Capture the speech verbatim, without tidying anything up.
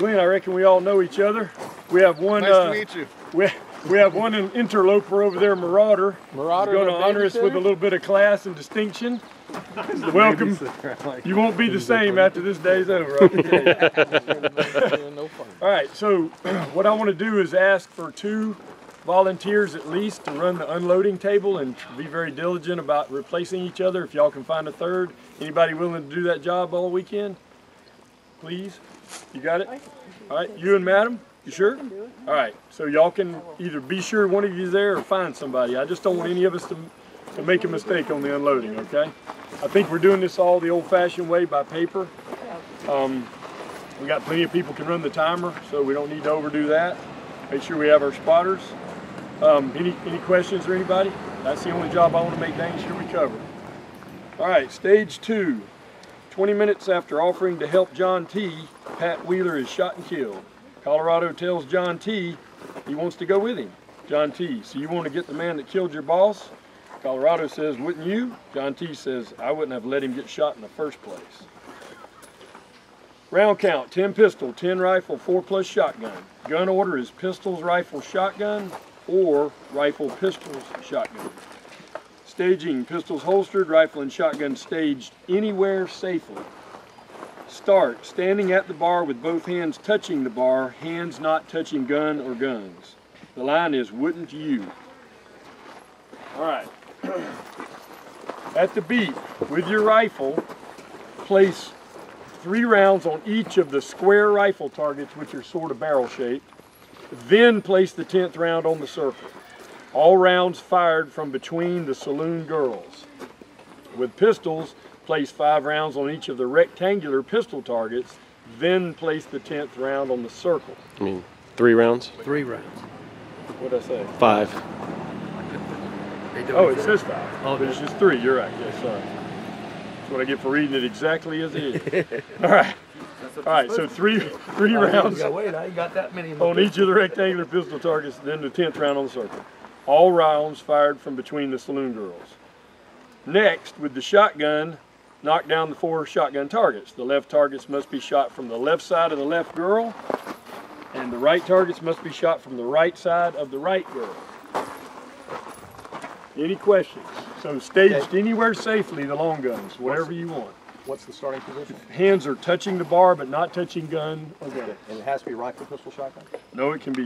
Glenn, I reckon we all know each other. We have one. Nice uh, to meet you. We, we have one interloper over there, Marauder. Marauder. Going to honor us with a little bit of class and distinction. Welcome. Like you won't be the same after this day's over. I can tell you. All right. So, what I want to do is ask for two volunteers at least to run the unloading table and be very diligent about replacing each other. If y'all can find a third, anybody willing to do that job all weekend? Please. You got it? All right, you and madam, you sure? All right, so y'all can either be sure one of you is there or find somebody. I just don't want any of us to, to make a mistake on the unloading, okay? I think we're doing this all the old-fashioned way by paper. Um, we got plenty of people can run the timer, so we don't need to overdo that. Make sure we have our spotters. Um, any, any questions or anybody? That's the only job I want to make dang sure we cover. All right, stage two. twenty minutes after offering to help John T, Pat Wheeler is shot and killed. Colorado tells John T he wants to go with him. John T, so you want to get the man that killed your boss? Colorado says, wouldn't you? John T says, I wouldn't have let him get shot in the first place. Round count, ten pistol, ten rifle, four plus shotgun. Gun order is pistols, rifle, shotgun, or rifle, pistols, shotgun. Staging, pistols holstered, rifle and shotgun staged anywhere safely. Start, standing at the bar with both hands touching the bar, hands not touching gun or guns. The line is, wouldn't you? All right. At the beep, with your rifle, place three rounds on each of the square rifle targets, which are sort of barrel shaped. Then place the tenth round on the circle. All rounds fired from between the saloon girls. With pistols, place five rounds on each of the rectangular pistol targets, then place the tenth round on the circle. I mean, three rounds? Three rounds. What did I say? Five. Oh, it says five. Oh, but it's just three. You're right. Yes, sorry. That's what I get for reading it exactly as it is. All right. All right, so three three rounds on each of the rectangular pistol targets, then the tenth round on the circle. All rounds fired from between the saloon girls. Next, with the shotgun, knock down the four shotgun targets. The left targets must be shot from the left side of the left girl, and the right targets must be shot from the right side of the right girl. Any questions? So staged anywhere safely, the long guns, whatever you want. What's the starting position? Hands are touching the bar, but not touching gun. Okay. And it has to be rifle, pistol, shotgun? No, it can be.